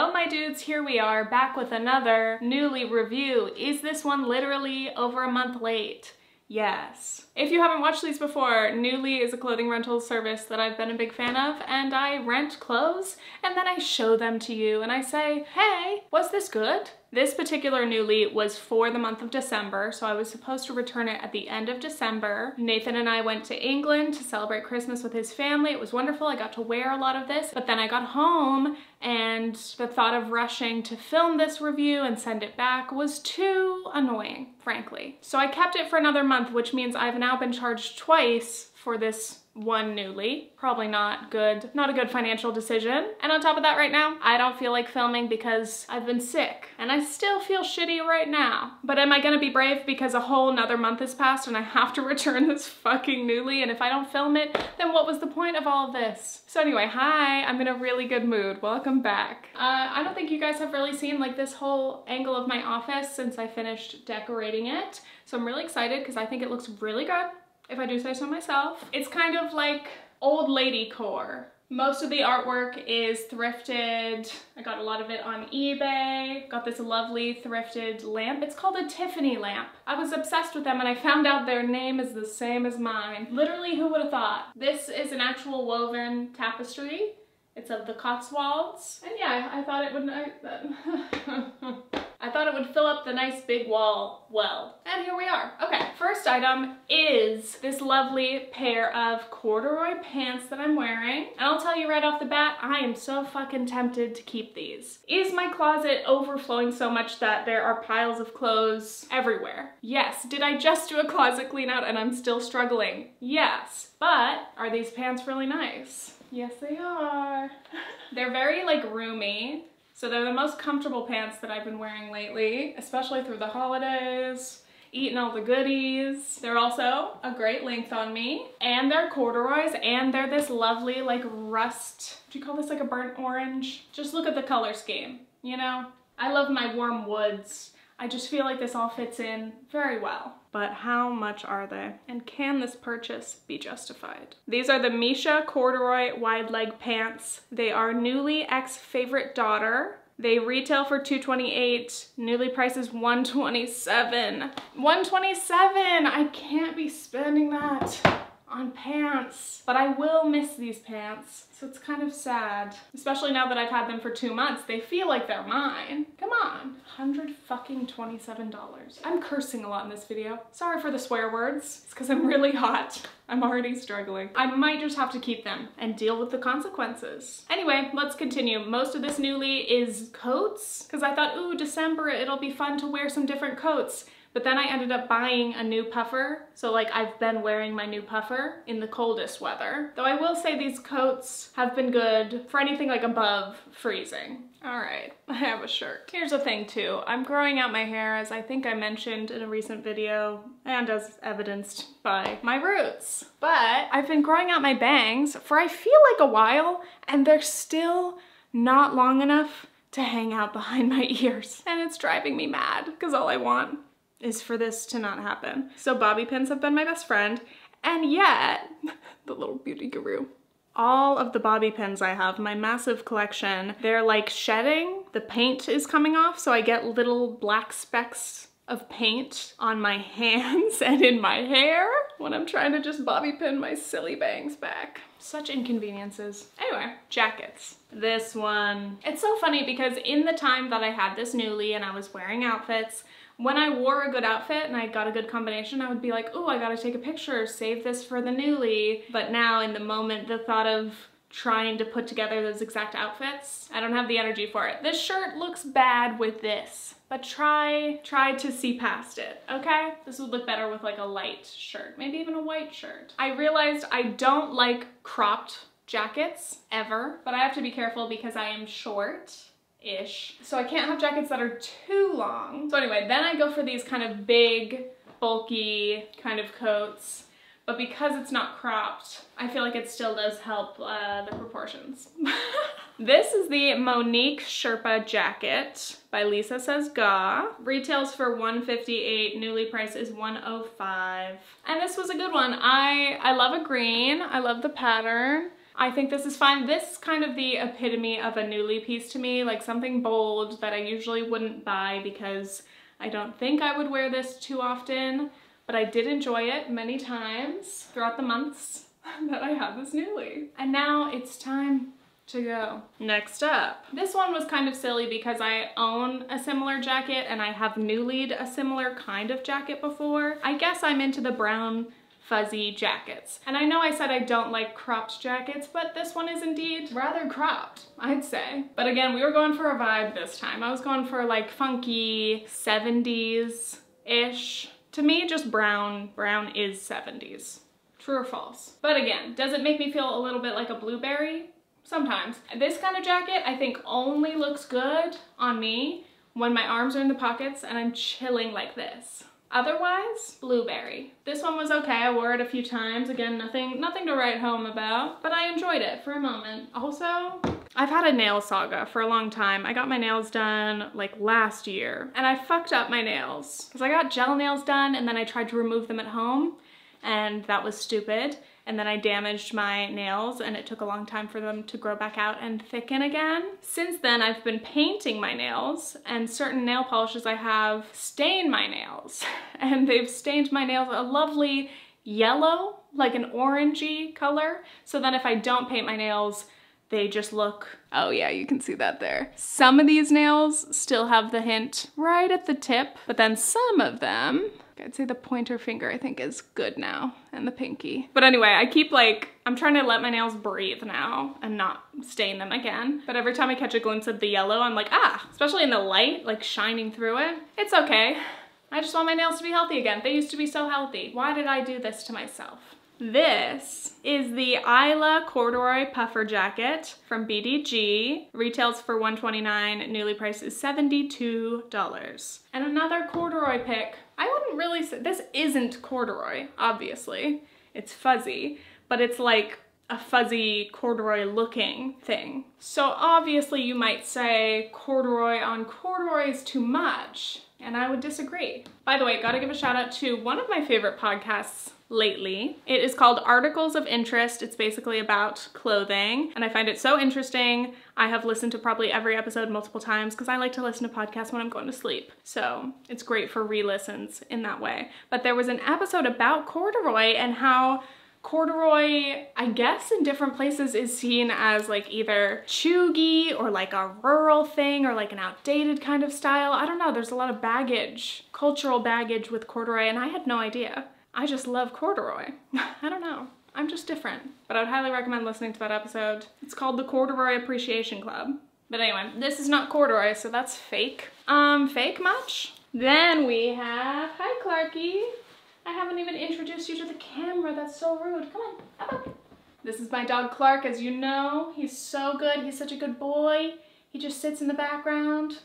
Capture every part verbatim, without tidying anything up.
Hello my dudes, here we are back with another Nuuly review. Is this one literally over a month late? Yes. If you haven't watched these before, Nuuly is a clothing rental service that I've been a big fan of, and I rent clothes and then I show them to you and I say, hey, was this good? This particular Nuuly was for the month of December, so I was supposed to return it at the end of December. Nathan and I went to England to celebrate Christmas with his family. It was wonderful. I got to wear a lot of this, but then I got home and the thought of rushing to film this review and send it back was too annoying, frankly. So I kept it for another month, which means I've now been charged twice for this one Nuuly. Probably not good, not a good financial decision. And on top of that right now, I don't feel like filming because I've been sick and I still feel shitty right now. But am I gonna be brave because a whole nother month has passed and I have to return this fucking Nuuly, and if I don't film it, then what was the point of all of this? So anyway, hi, I'm in a really good mood. Welcome back. Uh, I don't think you guys have really seen like this whole angle of my office since I finished decorating it. So I'm really excited because I think it looks really good, if I do say so myself. It's kind of like old lady core. Most of the artwork is thrifted. I got a lot of it on eBay. Got this lovely thrifted lamp. It's called a Tiffany lamp. I was obsessed with them and I found out their name is the same as mine. Literally, who would have thought? This is an actual woven tapestry. It's of the Cotswolds. And yeah, I thought it would, I thought it would fill up the nice big wall well. And here we are. Okay, first item is this lovely pair of corduroy pants that I'm wearing. And I'll tell you right off the bat, I am so fucking tempted to keep these. Is my closet overflowing so much that there are piles of clothes everywhere? Yes. Did I just do a closet clean out and I'm still struggling? Yes. But are these pants really nice? Yes, they are. They're very like roomy. So they're the most comfortable pants that I've been wearing lately, especially through the holidays, eating all the goodies. They're also a great length on me, and they're corduroys, and they're this lovely like rust, do you call this like a burnt orange? Just look at the color scheme, you know? I love my warm woods. I just feel like this all fits in very well. But how much are they? And can this purchase be justified? These are the Mischa corduroy wide leg pants. They are Nuuly X favorite daughter. They retail for two twenty-eight. Nuuly price is one twenty-seven. one twenty-seven! I can't be spending that on pants, but I will miss these pants. So it's kind of sad, especially now that I've had them for two months. They feel like they're mine. Come on, one hundred fucking twenty-seven dollars. I'm cursing a lot in this video. Sorry for the swear words. It's because I'm really hot. I'm already struggling. I might just have to keep them and deal with the consequences. Anyway, let's continue. Most of this Nuuly is coats, because I thought, ooh, December, it'll be fun to wear some different coats. But then I ended up buying a new puffer. So like I've been wearing my new puffer in the coldest weather. Though I will say these coats have been good for anything like above freezing. All right, I have a shirt. Here's the thing too. I'm growing out my hair, as I think I mentioned in a recent video and as evidenced by my roots. But I've been growing out my bangs for I feel like a while, and they're still not long enough to hang out behind my ears. And it's driving me mad because all I want is for this to not happen. So bobby pins have been my best friend, and yet, the little beauty guru. All of the bobby pins I have, my massive collection, they're like shedding, the paint is coming off, so I get little black specks of paint on my hands and in my hair when I'm trying to just bobby pin my silly bangs back. Such inconveniences. Anyway, jackets. This one. It's so funny because in the time that I had this Nuuly and I was wearing outfits, when I wore a good outfit and I got a good combination, I would be like, oh, I gotta take a picture, save this for the Nuuly. But now in the moment, the thought of trying to put together those exact outfits, I don't have the energy for it. This shirt looks bad with this, but try, try to see past it, okay? This would look better with like a light shirt, maybe even a white shirt. I realized I don't like cropped jackets ever, but I have to be careful because I am short. Ish. So I can't have jackets that are too long. So anyway, then I go for these kind of big, bulky kind of coats, but because it's not cropped, I feel like it still does help uh, the proportions. This is the Monique Sherpa jacket by Lisa Says Gah. Retails for one fifty-eight, Nuuly price is one oh five. And this was a good one. I, I love a green, I love the pattern. I think this is fun. This is kind of the epitome of a Nuuly piece to me, like something bold that I usually wouldn't buy because I don't think I would wear this too often, but I did enjoy it many times throughout the months that I had this Nuuly. And now it's time to go. Next up. This one was kind of silly because I own a similar jacket and I have Nuuly'd a similar kind of jacket before. I guess I'm into the brown fuzzy jackets. And I know I said I don't like cropped jackets, but this one is indeed rather cropped, I'd say. But again, we were going for a vibe this time. I was going for like funky seventies-ish. To me, just brown. Brown is seventies. True or false? But again, does it make me feel a little bit like a blueberry? Sometimes. This kind of jacket I think only looks good on me when my arms are in the pockets and I'm chilling like this. Otherwise, blueberry. This one was okay. I wore it a few times. Again, nothing nothing to write home about, but I enjoyed it for a moment. Also, I've had a nail saga for a long time. I got my nails done like last year and I fucked up my nails because I got gel nails done and then I tried to remove them at home and that was stupid. And then I damaged my nails and it took a long time for them to grow back out and thicken again. Since then, I've been painting my nails and certain nail polishes I have stain my nails and they've stained my nails a lovely yellow, like an orangey color. So then if I don't paint my nails, they just look, oh yeah, you can see that there. Some of these nails still have the hint right at the tip, but then some of them, I'd say the pointer finger I think is good now and the pinky. But anyway, I keep like, I'm trying to let my nails breathe now and not stain them again. But every time I catch a glimpse of the yellow, I'm like, ah, especially in the light, like shining through it. It's okay. I just want my nails to be healthy again. They used to be so healthy. Why did I do this to myself? This is the Isla Corduroy Puffer Jacket from B D G. Retails for one twenty-nine, Nuuly price is seventy-two dollars. And another corduroy pick. I wouldn't really say, this isn't corduroy, obviously. It's fuzzy, but it's like a fuzzy corduroy looking thing. So obviously you might say corduroy on corduroy is too much, and I would disagree. By the way, gotta give a shout out to one of my favorite podcasts lately. It is called Articles of Interest. It's basically about clothing and I find it so interesting. I have listened to probably every episode multiple times because I like to listen to podcasts when I'm going to sleep. So it's great for re-listens in that way. But there was an episode about corduroy and how corduroy, I guess in different places is seen as like either chuggy or like a rural thing or like an outdated kind of style. I don't know, there's a lot of baggage, cultural baggage with corduroy and I had no idea. I just love corduroy. I don't know, I'm just different. But I would highly recommend listening to that episode. It's called the Corduroy Appreciation Club. But anyway, this is not corduroy, so that's fake. Um, fake much? Then we have, hi Clarkie. I haven't even introduced you to the camera. That's so rude. Come on, up, up. This is my dog Clark, as you know. He's so good. He's such a good boy. He just sits in the background.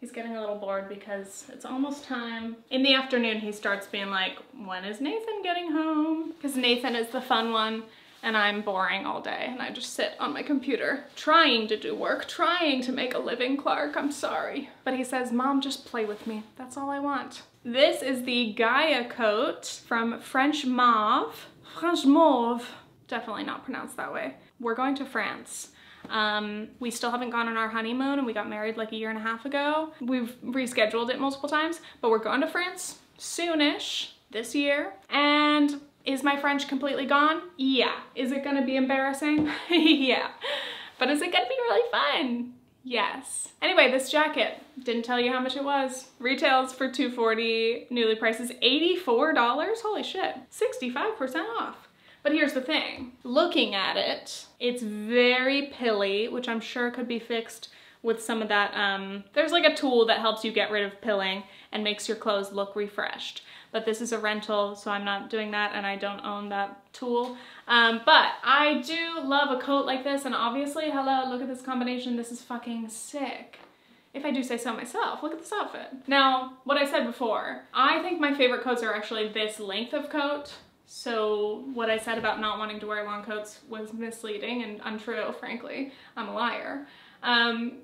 He's getting a little bored because it's almost time. In the afternoon, he starts being like, when is Nathan getting home? Because Nathan is the fun one and I'm boring all day and I just sit on my computer trying to do work, trying to make a living, Clark. I'm sorry. But he says, Mom, just play with me. That's all I want. This is the Gaia coat from French Mauve. French Mauve. Definitely not pronounced that way. We're going to France. Um, we still haven't gone on our honeymoon and we got married like a year and a half ago. We've rescheduled it multiple times, but we're going to France soonish this year. And is my French completely gone? Yeah. Is it gonna be embarrassing? Yeah. But is it gonna be really fun? Yes. Anyway, this jacket, didn't tell you how much it was. Retails for two forty, Nuuly price is eighty-four dollars. Holy shit, sixty-five percent off. But here's the thing, looking at it, it's very pilly, which I'm sure could be fixed with some of that, um, there's like a tool that helps you get rid of pilling and makes your clothes look refreshed. But this is a rental, so I'm not doing that and I don't own that tool. Um, but I do love a coat like this and obviously, hello, look at this combination, this is fucking sick. If I do say so myself, look at this outfit. Now, what I said before, I think my favorite coats are actually this length of coat. So what I said about not wanting to wear long coats was misleading and untrue, frankly. I'm a liar. Um,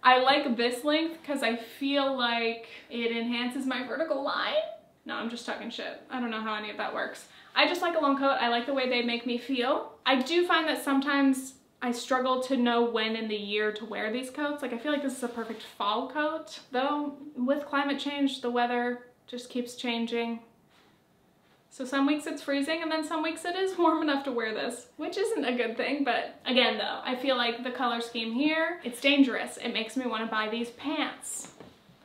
I like this length because I feel like it enhances my vertical line. No, I'm just talking shit. I don't know how any of that works. I just like a long coat. I like the way they make me feel. I do find that sometimes I struggle to know when in the year to wear these coats. Like, I feel like this is a perfect fall coat, though with climate change, the weather just keeps changing. So some weeks it's freezing and then some weeks it is warm enough to wear this, which isn't a good thing. But again, though, I feel like the color scheme here, it's dangerous. It makes me want to buy these pants.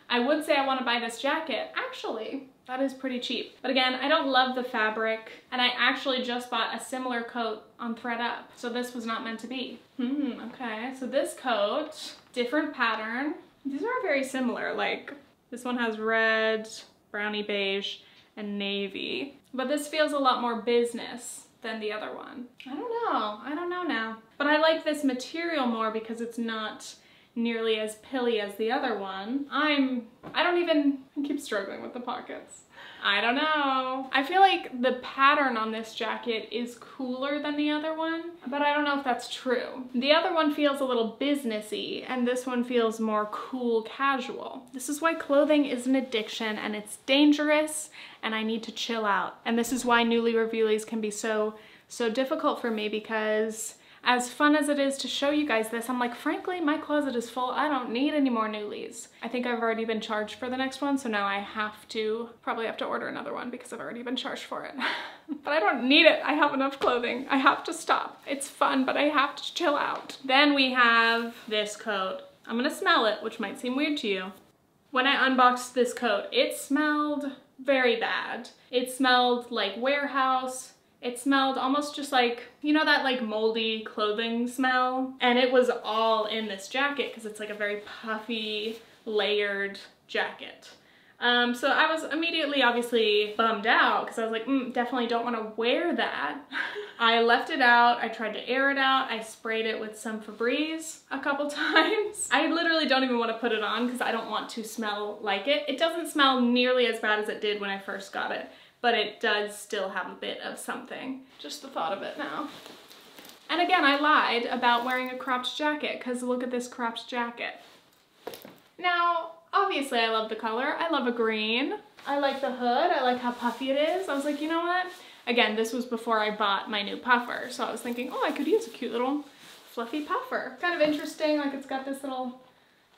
I would say I want to buy this jacket. Actually, that is pretty cheap. But again, I don't love the fabric, and I actually just bought a similar coat on ThredUp. So this was not meant to be. Hmm, okay. So this coat, different pattern. These are very similar. Like, this one has red, brownie beige, and navy. But this feels a lot more business than the other one. I don't know. I don't know now. But I like this material more because it's not nearly as pilly as the other one. I'm, I don't even, I keep struggling with the pockets. I don't know. I feel like the pattern on this jacket is cooler than the other one, but I don't know if that's true. The other one feels a little businessy, and this one feels more cool casual. This is why clothing is an addiction, and it's dangerous, and I need to chill out. And this is why Nuuly Revuelies can be so, so difficult for me, because as fun as it is to show you guys this, I'm like, frankly, my closet is full. I don't need any more Nuuly's. I think I've already been charged for the next one, so now I have to, probably have to order another one because I've already been charged for it. But I don't need it. I have enough clothing. I have to stop. It's fun, but I have to chill out. Then we have this coat. I'm gonna smell it, which might seem weird to you. When I unboxed this coat, it smelled very bad. It smelled like warehouse. It smelled almost just like, you know, that like moldy clothing smell? And it was all in this jacket because it's like a very puffy, layered jacket. Um, so I was immediately obviously bummed out because I was like, mm, definitely don't want to wear that. I left it out. I tried to air it out. I sprayed it with some Febreze a couple times. I literally don't even want to put it on because I don't want to smell like it. It doesn't smell nearly as bad as it did when I first got it, but it does still have a bit of something. Just the thought of it now. And again, I lied about wearing a cropped jacket because look at this cropped jacket. Now, obviously I love the color. I love a green. I like the hood. I like how puffy it is. I was like, you know what? Again, this was before I bought my new puffer. So I was thinking, oh, I could use a cute little fluffy puffer. Kind of interesting, like it's got this little,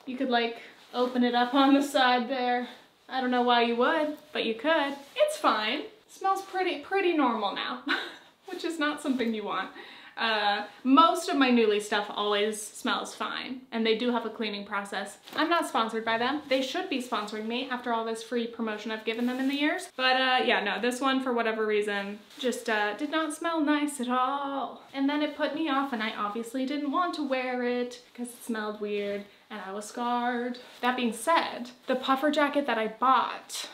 you could like open it up on the side there. I don't know why you would, but you could. It's fine. It smells pretty pretty normal now, which is not something you want. Uh, most of my Nuuly stuff always smells fine, and they do have a cleaning process. I'm not sponsored by them. They should be sponsoring me after all this free promotion I've given them in the years. But uh, yeah, no, this one, for whatever reason, just uh, did not smell nice at all. And then it put me off, and I obviously didn't want to wear it because it smelled weird and I was scarred. That being said, the puffer jacket that I bought,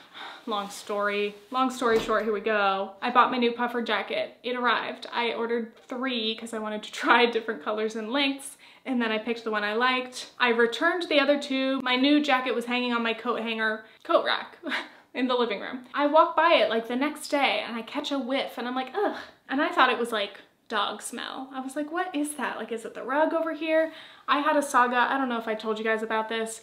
long story, long story short, here we go. I bought my new puffer jacket. It arrived. I ordered three because I wanted to try different colors and lengths, and then I picked the one I liked. I returned the other two. My new jacket was hanging on my coat hanger, coat rack in the living room. I walk by it like the next day and I catch a whiff and I'm like, ugh. And I thought it was like dog smell. I was like, what is that? Like, is it the rug over here? I had a saga. I don't know if I told you guys about this.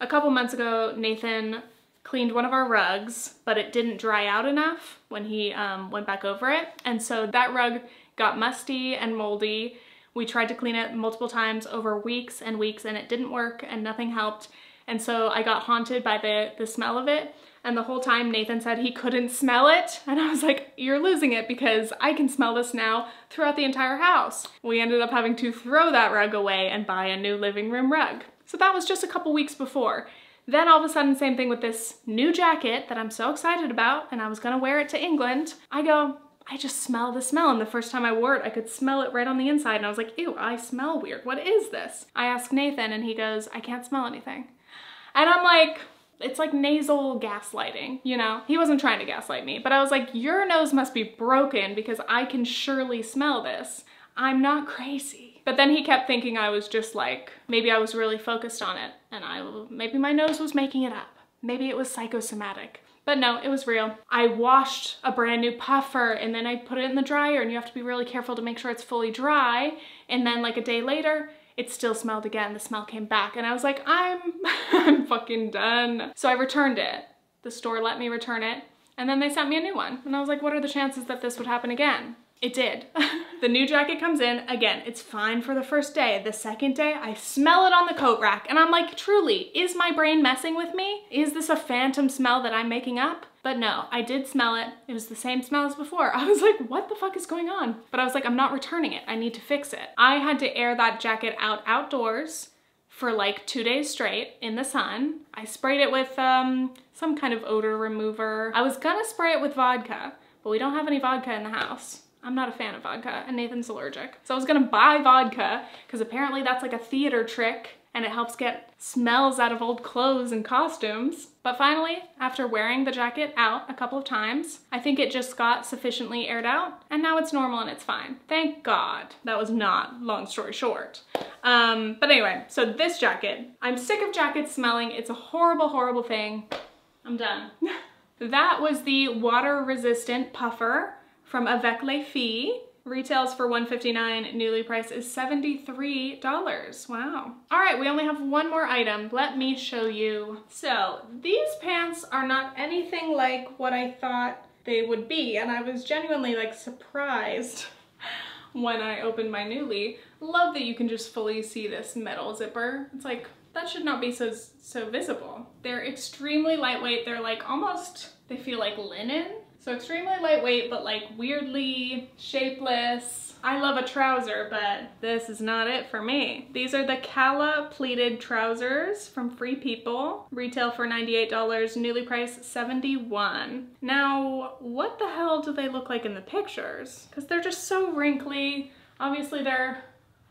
A couple months ago, Nathan cleaned one of our rugs, but it didn't dry out enough when he um, went back over it. And so that rug got musty and moldy. We tried to clean it multiple times over weeks and weeks, and it didn't work and nothing helped. And so I got haunted by the, the smell of it. And the whole time Nathan said he couldn't smell it. And I was like, you're losing it because I can smell this now throughout the entire house. We ended up having to throw that rug away and buy a new living room rug. So that was just a couple weeks before. Then all of a sudden, same thing with this new jacket that I'm so excited about, and I was gonna wear it to England. I go, I just smell the smell, and the first time I wore it, I could smell it right on the inside, and I was like, ew, I smell weird, what is this? I asked Nathan, and he goes, I can't smell anything. And I'm like, it's like nasal gaslighting, you know? He wasn't trying to gaslight me, but I was like, your nose must be broken because I can surely smell this. I'm not crazy. But then he kept thinking I was just like, maybe I was really focused on it and I, maybe my nose was making it up. Maybe it was psychosomatic, but no, it was real. I washed a brand new puffer and then I put it in the dryer, and you have to be really careful to make sure it's fully dry. And then like a day later, it still smelled again. The smell came back and I was like, I'm, I'm fucking done. So I returned it. The store let me return it. And then they sent me a new one. And I was like, what are the chances that this would happen again? It did. The new jacket comes in. Again, it's fine for the first day. The second day, I smell it on the coat rack. And I'm like, truly, is my brain messing with me? Is this a phantom smell that I'm making up? But no, I did smell it. It was the same smell as before. I was like, what the fuck is going on? But I was like, I'm not returning it. I need to fix it. I had to air that jacket out outdoors for like two days straight in the sun. I sprayed it with um, some kind of odor remover. I was gonna spray it with vodka, but we don't have any vodka in the house. I'm not a fan of vodka and Nathan's allergic. So I was gonna buy vodka because apparently that's like a theater trick and it helps get smells out of old clothes and costumes. But finally, after wearing the jacket out a couple of times, I think it just got sufficiently aired out and now it's normal and it's fine. Thank God. That was not long story short. Um, but anyway, so this jacket, I'm sick of jackets smelling. It's a horrible, horrible thing. I'm done. That was the water resistant puffer from Avec Les Filles. Retails for one fifty-nine, Nuuly price is seventy-three dollars. Wow. All right, we only have one more item. Let me show you. So these pants are not anything like what I thought they would be, and I was genuinely like surprised when I opened my Nuuly. Love that you can just fully see this metal zipper. It's like, that should not be so, so visible. They're extremely lightweight. They're like almost, they feel like linen. So extremely lightweight, but like weirdly shapeless. I love a trouser, but this is not it for me. These are the Calla Pleated Trousers from Free People. Retail for ninety-eight dollars, Nuuly price seventy-one dollars. Now, what the hell do they look like in the pictures? Because they're just so wrinkly. Obviously they're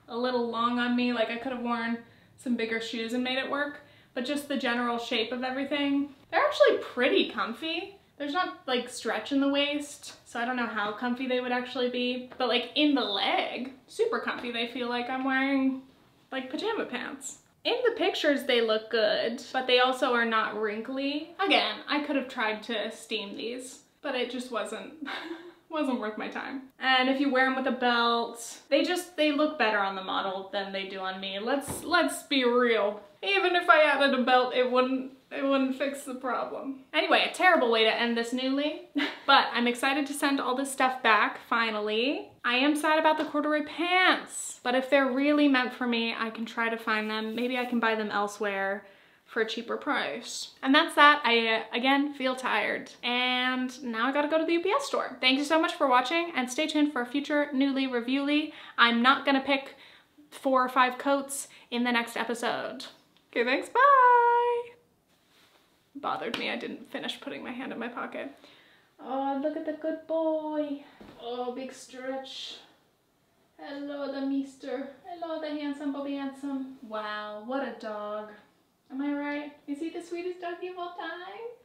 a little long on me, like I could have worn some bigger shoes and made it work, but just the general shape of everything. They're actually pretty comfy. There's not like stretch in the waist, so I don't know how comfy they would actually be, but like in the leg, super comfy. They feel like I'm wearing like pajama pants. In the pictures, they look good, but they also are not wrinkly. Again, I could have tried to steam these, but it just wasn't, wasn't worth my time. And if you wear them with a belt, they just, they look better on the model than they do on me. Let's, let's be real. Even if I added a belt, it wouldn't, it wouldn't fix the problem. Anyway, a terrible way to end this Nuuly, but I'm excited to send all this stuff back, finally. I am sad about the corduroy pants, but if they're really meant for me, I can try to find them. Maybe I can buy them elsewhere for a cheaper price. And that's that. I, uh, again, feel tired. And now I gotta go to the U P S store. Thank you so much for watching, and stay tuned for a future Nuuly Review-ly. I'm not gonna pick four or five coats in the next episode. Okay, thanks, bye! Bothered me, I didn't finish putting my hand in my pocket. Oh, look at the good boy. Oh, big stretch. Hello, the mister. Hello, the handsome Bobby Handsome. Wow, what a dog. Am I right? Is he the sweetest doggy of all time?